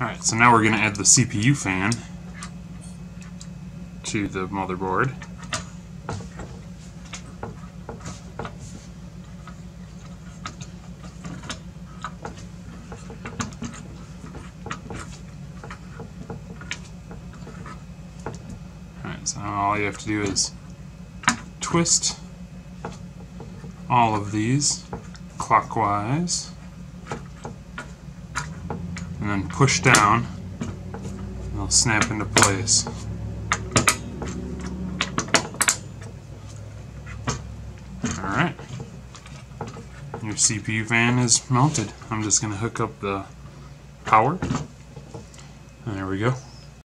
Alright, so now we're going to add the CPU fan to the motherboard. Alright, so now all you have to do is twist all of these clockwise and then push down and they'll snap into place. Alright, your CPU fan is mounted. I'm just going to hook up the power and there we go.